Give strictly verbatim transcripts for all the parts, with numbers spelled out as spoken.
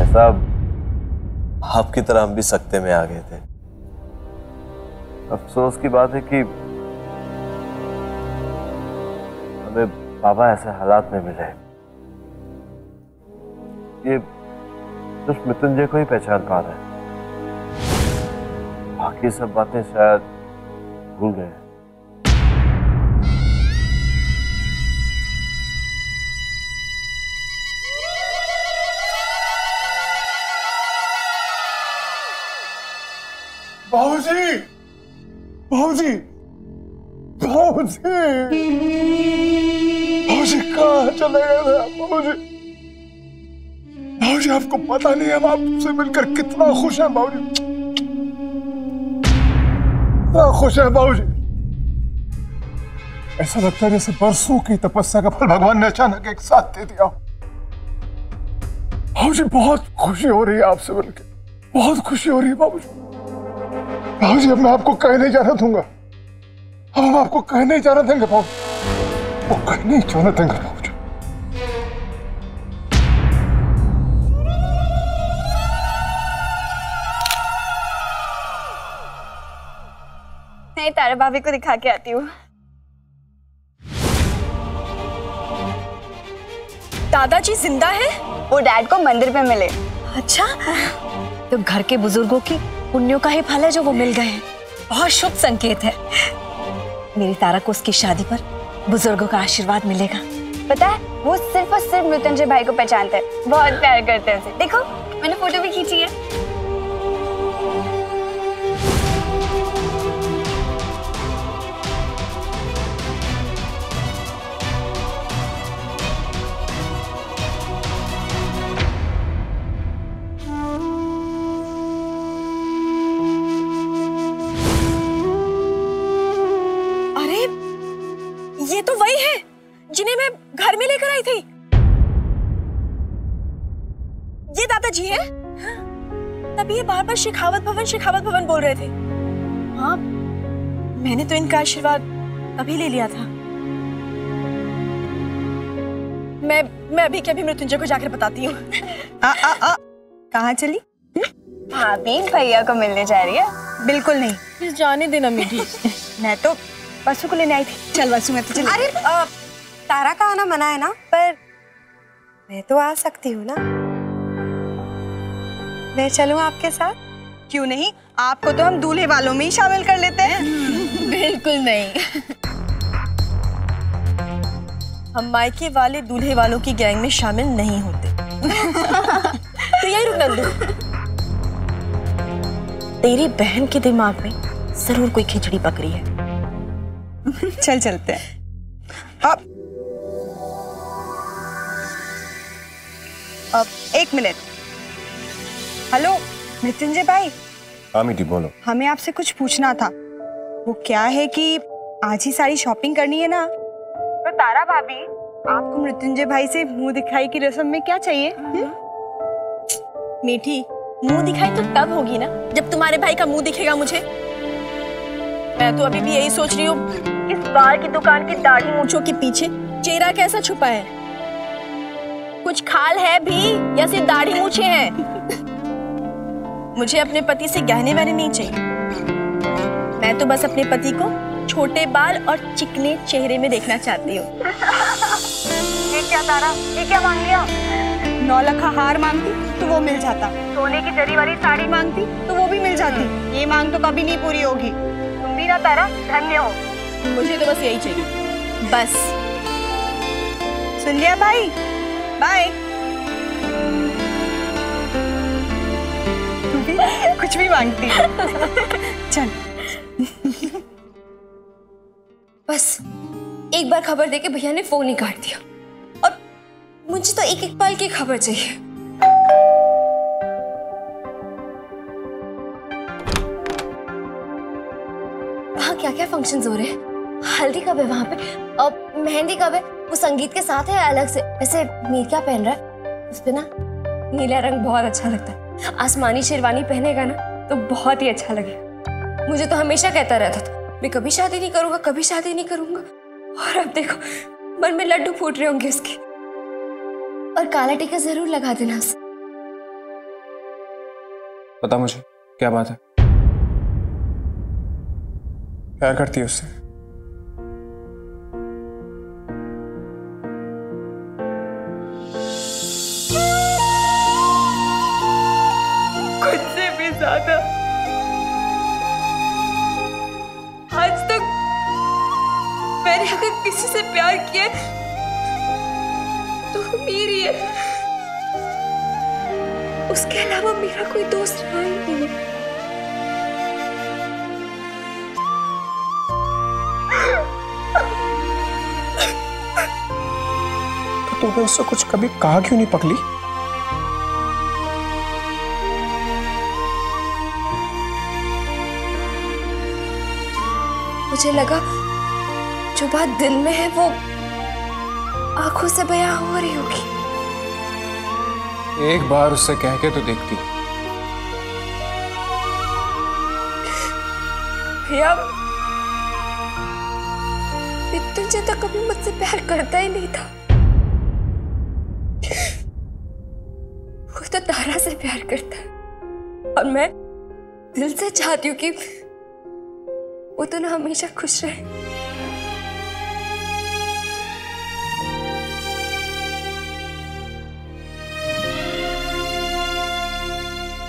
भाई साहब, आपकी तरह हम भी सकते में आ गए थे। अफसोस की बात है कि हमें बाबा ऐसे हालात में मिले। ये सिर्फ मृत्युंजय को ही पहचान पा रहे हैं, बाकी सब बातें शायद भूल गए। बाबूजी, बाबूजी, बाबूजी, बाबूजी कहाँ चले गए थे? बाबूजी, बाबूजी आपको पता नहीं है हम आपसे मिलकर कितना खुश हैं। बाबूजी कितना खुश हैं बाबूजी। ऐसा लगता है जैसे बरसों की तपस्या का फल भगवान ने अचानक एक साथ दे दिया। बाबूजी बहुत खुशी हो रही है आपसे मिलकर, बहुत खुशी हो रही है बाबूजी। बाबूजी अब मैं आपको कहीं नहीं जाना दूंगा, अब हम आपको कहीं नहीं जाना देंगे बाबू, वो कहीं नहीं जाना देंगे बाबू। मैं तारा भाभी को दिखा के आती हूँ। दादाजी जिंदा है? वो डैड को मंदिर में मिले। अच्छा, तो घर के बुजुर्गों की पुण्यों का ही फल है जो वो मिल गए हैं। बहुत शुभ संकेत है। मेरी तारा को उसकी शादी पर बुजुर्गों का आशीर्वाद मिलेगा। पता है वो सिर्फ और सिर्फ मृत्युंजय भाई को पहचानते हैं, बहुत प्यार करते हैं उसे। देखो मैंने फोटो भी खींची है। ये तो वही है जिन्हें मैं घर में लेकर आई थी। ये दादाजी हैं? तभी ये बार बार शिखावत भवन शिखावत भवन बोल रहे थे। हाँ, मैंने तो इनका आशीर्वाद अभी ले लिया था। मैं मैं अभी क्या भी मृत्युंजय को जाकर बताती हूँ। कहाँ चली? भाभी भैया को मिलने जा रही है। बिल्कुल नहीं, जाने देना मेरी। मैं तो वसु को लेने आई थी। चल वसु, मैं तो चल। अरे आ, तारा का आना मना है ना, पर मैं तो आ सकती हूँ ना। मैं चलूँ आपके साथ? क्यों नहीं, आपको तो हम दूल्हे वालों में ही शामिल कर लेते हैं। बिल्कुल नहीं, हम मायके वाले दूल्हे वालों की गैंग में शामिल नहीं होते। तो यही रुक नंदू, तेरी बहन के दिमाग में जरूर कोई खिचड़ी पकड़ी है। चल चलते हैं। अब अब एक मिनट। हेलो मृत्युंजय भाई। हाँ मिठी बोलो। हमें आपसे कुछ पूछना था। वो क्या है कि आज ही सारी शॉपिंग करनी है ना, तो तारा भाभी आपको मृत्युंजय भाई से मुंह दिखाई की रस्म में क्या चाहिए? मीठी, मुंह दिखाई तो तब होगी ना जब तुम्हारे भाई का मुंह दिखेगा मुझे। मैं तो अभी भी यही सोच रही हूँ, इस बार की दुकान की दाढ़ी मूंछों के पीछे चेहरा कैसा छुपा है। कुछ खाल है भी या सिर्फ दाढ़ी मूंछें हैं? मुझे अपने पति से गहने वहने नहीं चाहिए, मैं तो बस अपने पति को छोटे बाल और चिकने चेहरे में देखना चाहती हूँ। ये क्या तारा, ये क्या मांग लिया? नौलखा हार मांगती तो वो मिल जाता, सोने की जरी वाली साड़ी मांगती तो वो भी मिल जाती। ये मांग तो कभी नहीं पूरी होगी। तुम भी ना तारा धन्य हो। मुझे तो बस यही चाहिए, बस। सुन लिया भाई, बाय। तू भी कुछ भी मांगती है। चल। बस एक बार खबर देके भैया ने फोन ही काट दिया, और मुझे तो एक एक पल की खबर चाहिए। वहाँ क्या क्या फंक्शंस हो रहे हैं? हल्दी कब है वहाँ पे, और मेहंदी कब है? वो संगीत के साथ है अलग से। ऐसे मीर क्या पहन रहा है? उस पे ना नीला रंग बहुत अच्छा लगता है। आसमानी शेरवानी पहनेगा ना तो बहुत ही अच्छा लगेगा। मुझे तो हमेशा कहता रहता था मैं कभी शादी नहीं करूँगा, कभी शादी नहीं करूँगा, और अब देखो मन में लड्डू फूट रहे होंगे उसके। और काला टीका जरूर लगा देना उसे। बता मुझे क्या बात है। प्यार करती है उससे। खुद से भी ज्यादा आज तक मैंने अगर किसी से प्यार किया तो मेरी है, उसके अलावा मेरा कोई दोस्त रहा ही नहीं है। तो तुमने उससे कुछ कभी कहा क्यों नहीं पकली? मुझे लगा जो बात दिल में है वो आंखों से बयां हो रही होगी। एक बार उससे कह के तो देखती। भैया मृत्युंजय तो कभी मुझसे प्यार करता ही नहीं था। वो तो तारा से प्यार करता है और मैं दिल से चाहती हूँ कि वो तो ना हमेशा खुश रहे।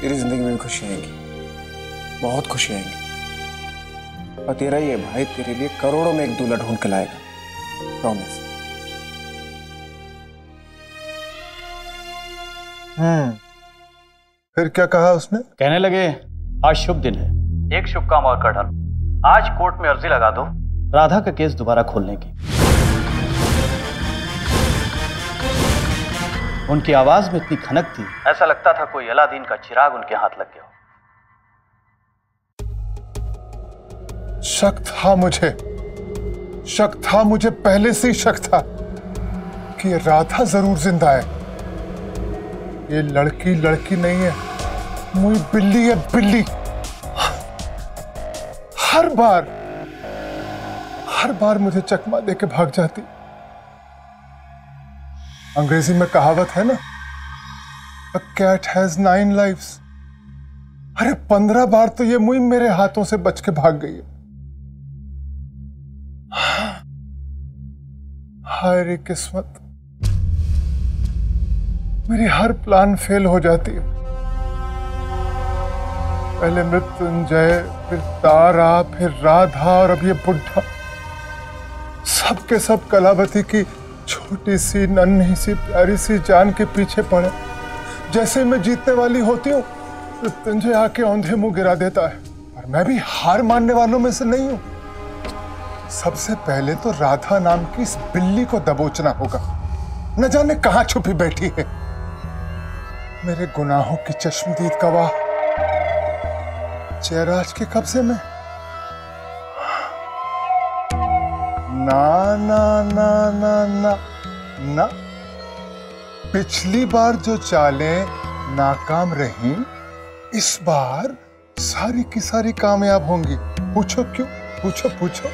तेरी जिंदगी में भी खुशी आएंगी, बहुत खुशी आएंगी। और तेरा ये भाई तेरे लिए करोड़ों में एक दूल्हा ढूंढ के लाएगा, प्रॉमिस। हम्म फिर क्या कहा उसने? कहने लगे आज शुभ दिन है, एक शुभ काम और कर डालो, आज कोर्ट में अर्जी लगा दो राधा का केस दोबारा खोलने की। उनकी आवाज में इतनी खनक थी, ऐसा लगता था कोई अलादीन का चिराग उनके हाथ लग गया। शक था मुझे, शक था मुझे पहले से ही शक था कि राधा जरूर जिंदा है। ये लड़की लड़की नहीं है, मुई बिल्ली है, बिल्ली। हर बार हर बार मुझे चकमा देके भाग जाती। अंग्रेजी में कहावत है ना, a cat has nine lives. अरे पंद्रह बार तो ये मुई मेरे हाथों से बच के भाग गई है। हाय रे किस्मत, मेरी हर प्लान फेल हो जाती है। पहले मृत्युंजय, फिर तारा, फिर राधा और अब ये बुढ़ा। सब के सब कलावती की छोटी सी नन्ही सी प्यारी सी जान के पीछे पड़े। जैसे मैं जीतने वाली होती हूँ मृत्युंजय आके औंधे मुंह गिरा देता है। और मैं भी हार मानने वालों में से नहीं हूँ। सबसे पहले तो राधा नाम की इस बिल्ली को दबोचना होगा, न जाने कहाँ छुपी बैठी है। मेरे गुनाहों की चश्मदीद गवाह चेहराज के कब्जे में। ना ना ना ना ना ना, पिछली बार जो चालें नाकाम रहीं, इस बार सारी की सारी कामयाब होंगी। पूछो क्यों? पूछो पूछो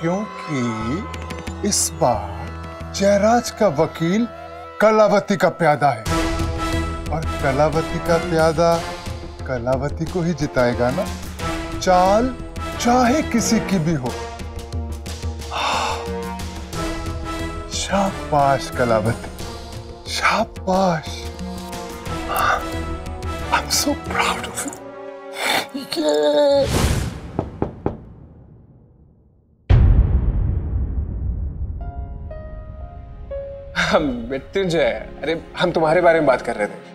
क्योंकि इस बार चेहराज का वकील कलावती का प्यादा है, और कलावती का प्यादा कलावती को ही जिताएगा ना, चाल चाहे किसी की भी हो। शाबाश कलावती, शाबाश। I am so proud of you. Mrityunjay, अरे हम तुम्हारे बारे में बात कर रहे थे।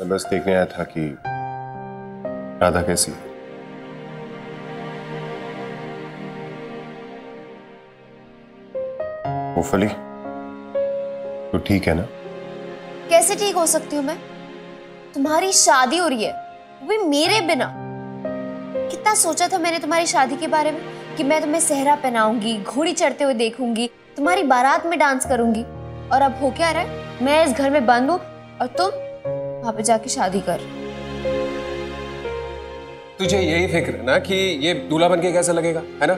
मैं बस देखने आया था कि राधा कैसी है। होपफुली तो ठीक है ना? कैसे ठीक हो सकती हूँ मैं? तुम्हारी शादी हो रही है, वो भी मेरे बिना। कितना सोचा था मैंने तुम्हारी शादी के बारे में कि मैं तुम्हें सेहरा पहनाऊंगी, घोड़ी चढ़ते हुए देखूंगी, तुम्हारी बारात में डांस करूंगी। और अब हो क्या रहा है? मैं इस घर में बंद हूँ और तुम वहां पे जाके शादी कर। तुझे यही फिक्र है ना कि ये दूल्हा बन के कैसा लगेगा, है ना?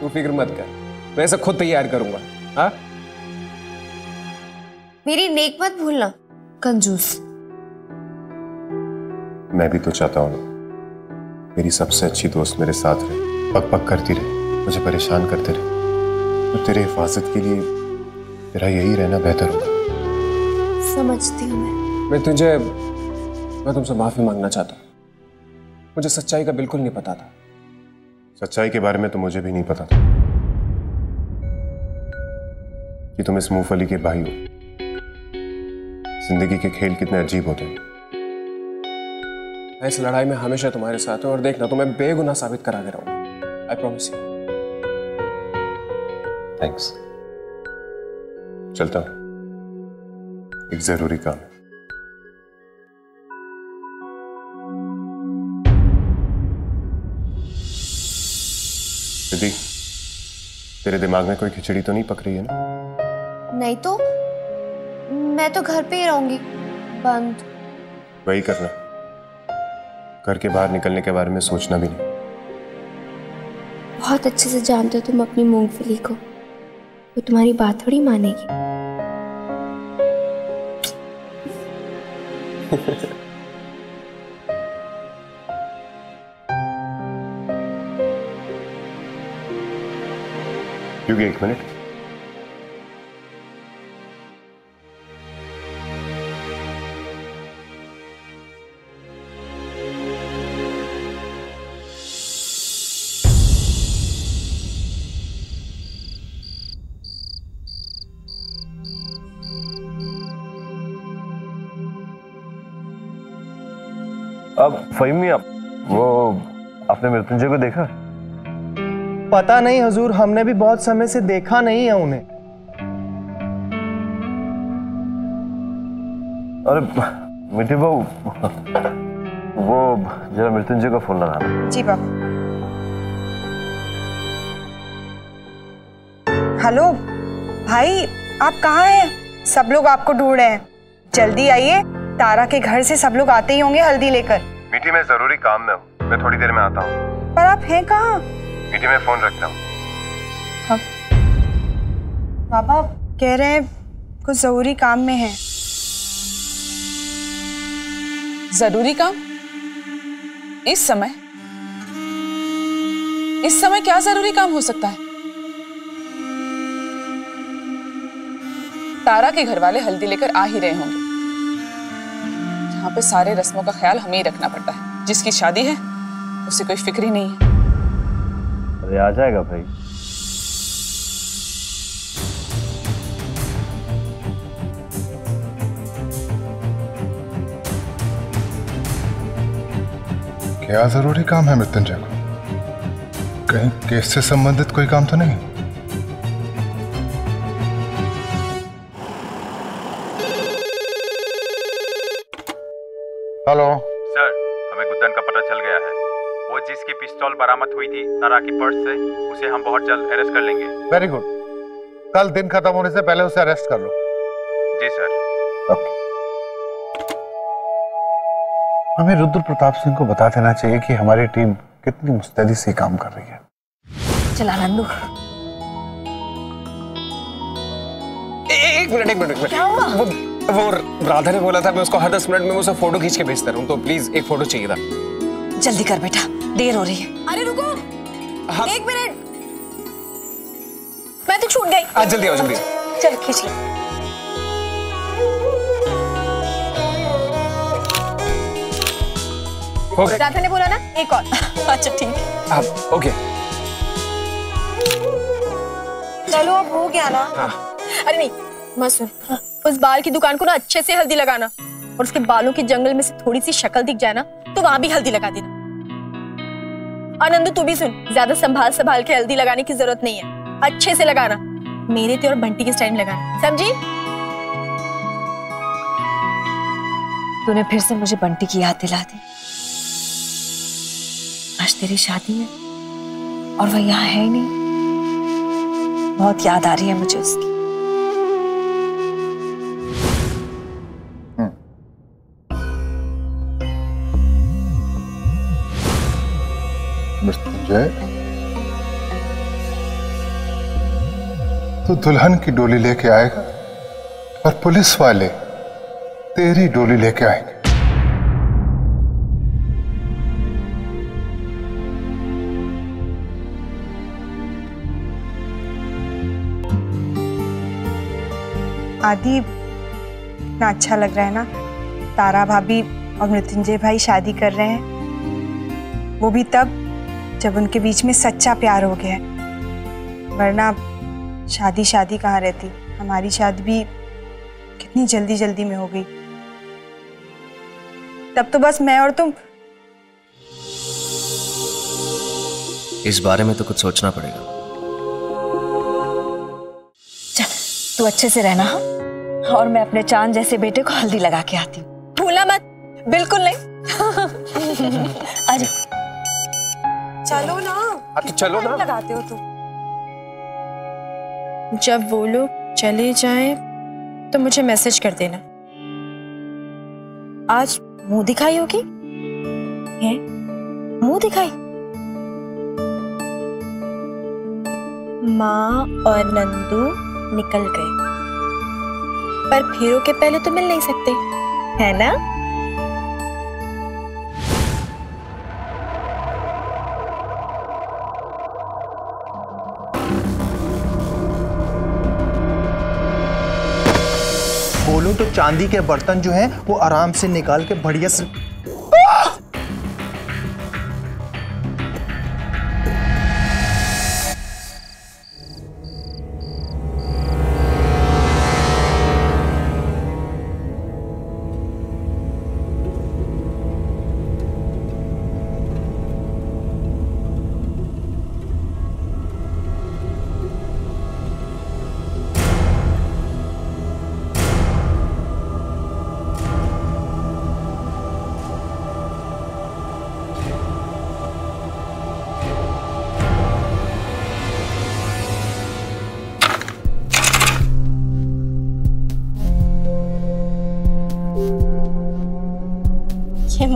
तू फिक्र मत कर, मैं सब खुद तैयार करूंगा। हाँ, मेरी नेक मत भूलना कंजूस। मैं भी तो चाहता हूँ मेरी सबसे अच्छी दोस्त मेरे साथ रहे, पक पक करती रहे, मुझे परेशान करते रहे। तो तेरे हिफाजत के लिए मेरा यही रहना बेहतर होगा। समझती हूँ मैं। मैं तुझे मैं तुमसे माफी मांगना चाहता हूँ। मुझे सच्चाई का बिल्कुल नहीं पता था। सच्चाई के बारे में तो मुझे भी नहीं पता था कि तुम इस मूंगफली के भाई हो। जिंदगी के खेल कितने अजीब होते हैं। मैं इस लड़ाई में हमेशा तुम्हारे साथ हूं और देखना तुम्हें बेगुनाह साबित करा के रहूंगा। I promise you. थैंक्स। चलता हूं, एक जरूरी काम है। दीदी, तेरे दिमाग में कोई खिचड़ी तो नहीं पक रही है ना? नहीं तो मैं तो घर पे ही रहूंगी बंद। वही करना, घर के बाहर निकलने के बारे में सोचना भी नहीं। बहुत अच्छे से जानते हो तुम अपनी मूंगफली को, वो तुम्हारी बात थोड़ी मानेगी। रुक एक मिनट। अब फहीमी, आप वो आपने मृत्युंजय को देखा? पता नहीं हुजूर, हमने भी बहुत समय से देखा नहीं है उन्हें। अरे मिठी बहू, वो जरा मृत्युंजय का फोन लगाना। जी बाबू। हेलो भाई, आप कहाँ हैं? सब लोग आपको ढूंढ रहे हैं। जल्दी आइए, तारा के घर से सब लोग आते ही होंगे हल्दी लेकर। मीठी, मैं जरूरी काम में हूँ, मैं थोड़ी देर में आता हूँ। पर आप हैं कहाँ? मीठी, मैं फोन रखता हूँ। हाँ। बाबा कह रहे हैं कुछ जरूरी काम में है। जरूरी काम? इस समय? इस समय क्या जरूरी काम हो सकता है? तारा के घर वाले हल्दी लेकर आ ही रहे होंगे। यहाँ पे सारे रस्मों का ख्याल हमें ही रखना पड़ता है। जिसकी शादी है उसे कोई फिक्र ही नहीं है। अरे आ जाएगा भाई। क्या जरूरी काम है मृत्युंजय को? कहीं केस से संबंधित कोई काम तो नहीं? हेलो सर, हमें गुदान का पता चल गया है। वो जिसकी पिस्तौल बरामद हुई थी तारा की पर्स से, उसे हम बहुत जल्द अरेस्ट कर लेंगे। वेरी गुड, कल दिन खत्म होने से पहले उसे अरेस्ट कर लो। जी सर। ओके। हमें रुद्रप्रताप सिंह को बता देना चाहिए कि हमारी टीम कितनी मुस्तैदी से काम कर रही है। चला नंदू। एक मिनट एक मिनट एक मिनट वो राधा ने बोला था मैं उसको हर दस मिनट में मुझसे फोटो खींच के भेजता रहूं, तो प्लीज एक फोटो चाहिए था। जल्दी कर बेटा, देर हो रही है। अरे रुको। हाँ। एक मिनट, मैं तो छूट गई। आज जल्दी आओ, जल्दी चल खींच ले। okay. राधा ने बोला ना एक और। अच्छा ठीक है। हाँ, ओके चलो, अब हो गया ना। हाँ। अरे नहीं मसूर, उस बाल की दुकान को ना अच्छे से हल्दी लगाना, और उसके बालों के जंगल में से थोड़ी सी शक्ल दिख जाए ना तो वहां भी हल्दी लगा देना। आनंद तू भी सुन, ज्यादा संभाल संभाल के हल्दी लगाने की जरूरत नहीं है, अच्छे से लगाना। मेरे ते और बंटी के स्टाइल में लगाना, समझी? तूने फिर से मुझे बंटी की याद दिला दी। आज तेरी शादी है और वह यहाँ है ही नहीं। बहुत याद आ रही है मुझे उसकी। तो दुल्हन की डोली लेके आएगा और पुलिस वाले तेरी डोली लेके आएंगे। आदि ना अच्छा लग रहा है ना। तारा भाभी और मृत्युंजय भाई शादी कर रहे हैं, वो भी तब जब उनके बीच में सच्चा प्यार हो गया है, वरना शादी शादी कहाँ रहती। हमारी शादी भी कितनी जल्दी जल्दी में हो गई। तब तो बस मैं और तुम। इस बारे में तो कुछ सोचना पड़ेगा। चल तू अच्छे से रहना और मैं अपने चांद जैसे बेटे को हल्दी लगा के आती हूँ। भूला मत, बिल्कुल नहीं। अरे चलो ना। हाँ तो चलो ना। लगाते हो तुम। जब वो लोग चले जाएं तो मुझे मैसेज कर देना। आज मुंह दिखाई होगी? है? मुंह दिखाई? माँ और नंदू निकल गए, पर फेरों के पहले तो मिल नहीं सकते, है ना? बोलो तो चांदी के बर्तन जो हैं वो आराम से निकाल के बढ़िया से।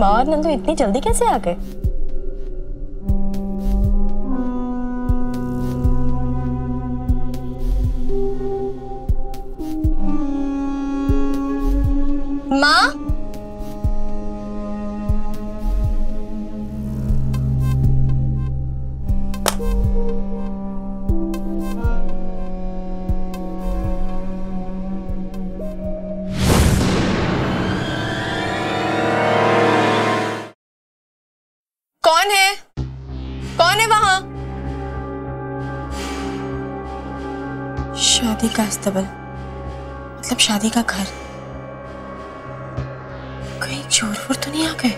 माँ और नंदू इतनी जल्दी कैसे आ गए? माँ शादी का अस्तबल, मतलब शादी का घर। कहीं चोर वोर तो नहीं आ गए?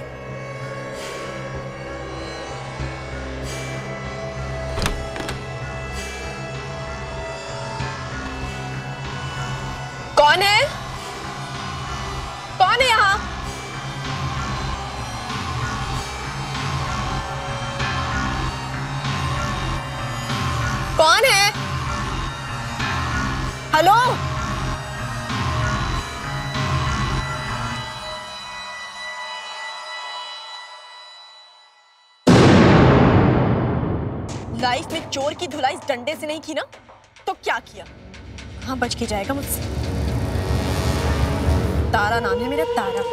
कौन है? कौन है यहाँ? कौन है? हेलो, लाइफ में चोर की धुलाई इस डंडे से नहीं की ना तो क्या किया। हाँ, बच के जाएगा मुझसे। तारा नाम है मेरा, तारा।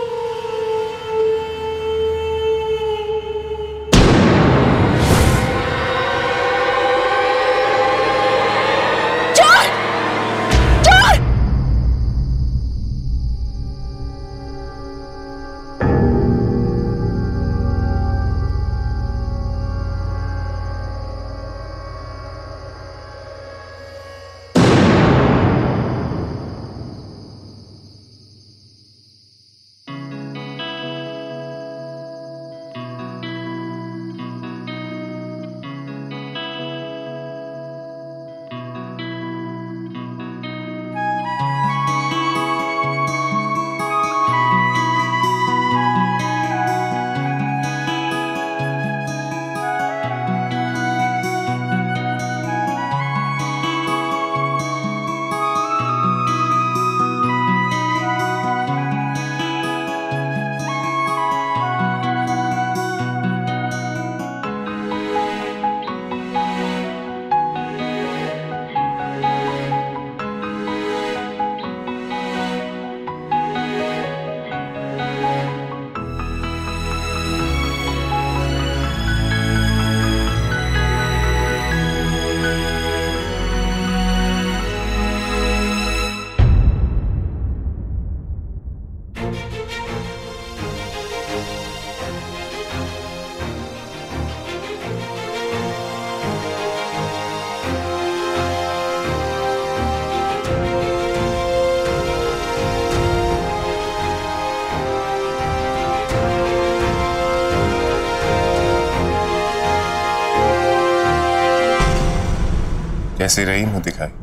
ऐसे रही मुँह दिखाई।